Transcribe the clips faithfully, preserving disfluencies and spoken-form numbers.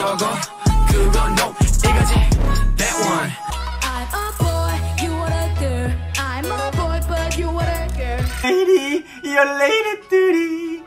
저거 그거 no 이거지 that one. I'm a boy, you are a girl. I'm a boy, but you are a girl. Lady, you're lady duty.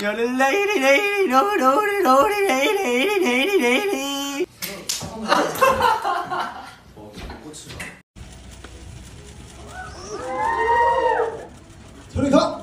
You're a lady, lady, no, no, no, lady, lady, lady, lady. 저리 가.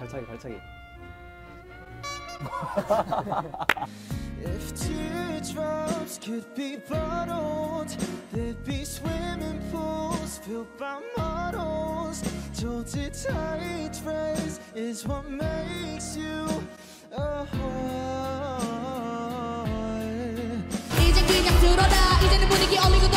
발차기 발차기 If teardrops could be bottled there'd be swimming pools filled by models Jolted tight dress is what makes you a heart 이젠 그냥 들어라 이제는 분위기 얼리고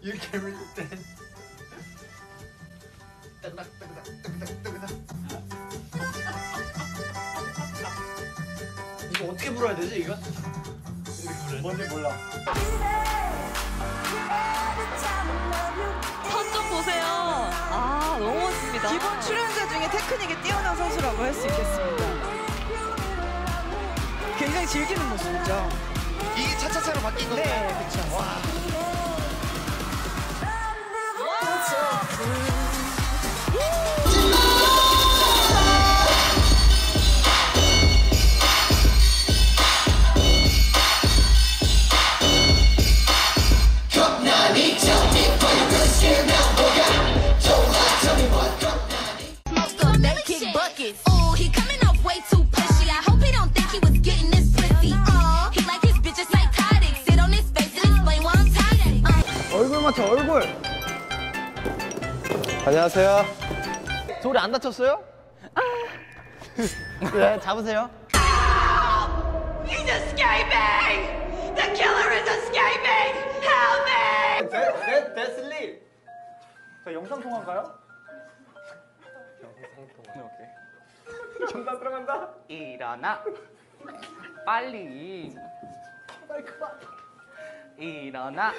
you can read that 이거 어떻게 불어야 되지 이거? 뭔지 몰라. 선 좀 보세요. 아 너무 멋집니다. 기본 출연자 중에 테크닉이 뛰어난 선수라고 할 수 있겠습니다. 굉장히 즐기는 모습이죠. 이게 차차차로 바뀐 건가요? 네, 그렇죠. 와. 얼굴 맞춰 얼굴. 안녕하세요. 돌이 안 다쳤어요? 네, 잡으세요. He's escaping. The killer is escaping. Help me. 데, 데, 데슬리. 저 영상 통화인가요? 영상 통화. 오케이. 정답 들어간다. 일어나. 빨리. 빨리 그만. 일어나.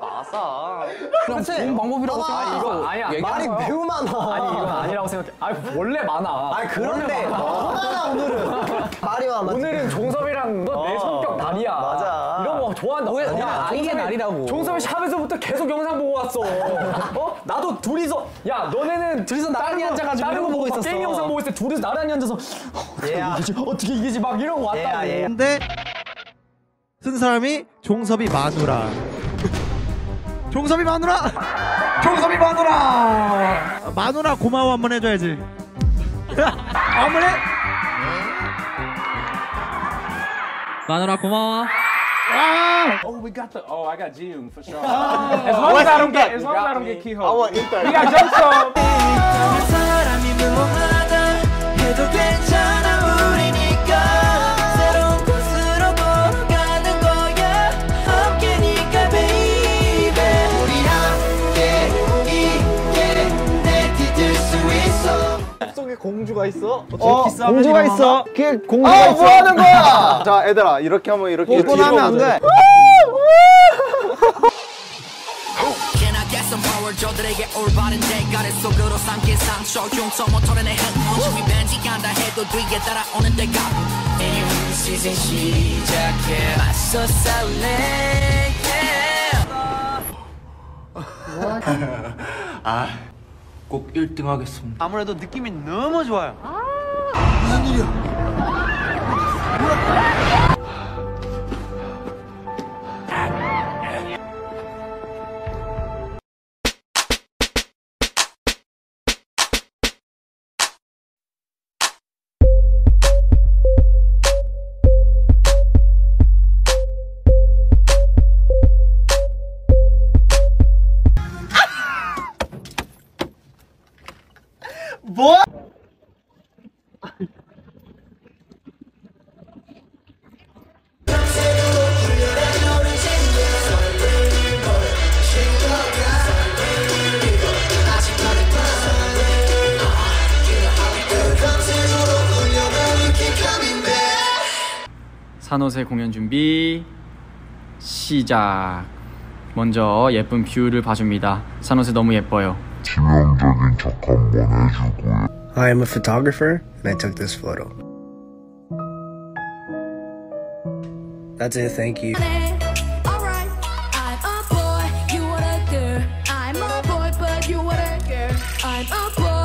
와서. 그럼 좋은 방법이라고 생각해. 이거 아니야. 말이 매우 많아. 아니 이건 아니라고 생각해. 아니 원래 많아. 아니 그런데 더 많아 오늘은. 말이 많아. 오늘은 종섭이랑 너 내 성격 날이야. 맞아. 이런 거 좋아한다. 야 이게 날이라고. 종섭이 샵에서부터 계속 영상 보고 왔어. 어? 나도 둘이서. 야 너네는 둘이서 나란히 앉아가지고 다른 거 보고 있었어. 게임 영상 보고 있을 때 둘이서 나란히 앉아서 어떻게 이기지? 어떻게 이기지? 막 이러고 왔다고. 근데 쓴 사람이 종섭이 마누라. 종섭이 마누라. 종섭이 마누라. 마누라 고마워 한번 해줘야지. 어머니. 마누라 고마워. Ah! Oh, we got the. Oh, I got Jiung for sure. Oh. As long as I don't get, as long as I don't get keeho. I want Inter. We got jongseob. 공주가 있어? 어, 공주가 있어. 걔 공주가 있어. 어, 뭐 하는 거야? 자, 얘들아, 이렇게 하면 이렇게 이렇게 하면 안 돼. 저들에게 올바른 대가를 속으로 삼킨 상처 용서 못하는 행운이 밴직한다 해도 뒤에 따라오는 대가 에휴 시즌 시작해 맞서 싸울래 아 꼭 일 등 하겠습니다. 아무래도 느낌이 너무 좋아요. 무슨 일이야? 뭐야? What? 산호세 공연 준비 시작. 먼저 예쁜 뷰를 봐줍니다. 산호세 너무 예뻐요. I am a photographer and I took this photo. That's it, thank you. Alright, I'm a boy, you are a girl. I'm a boy, but you are a girl. I'm a boy.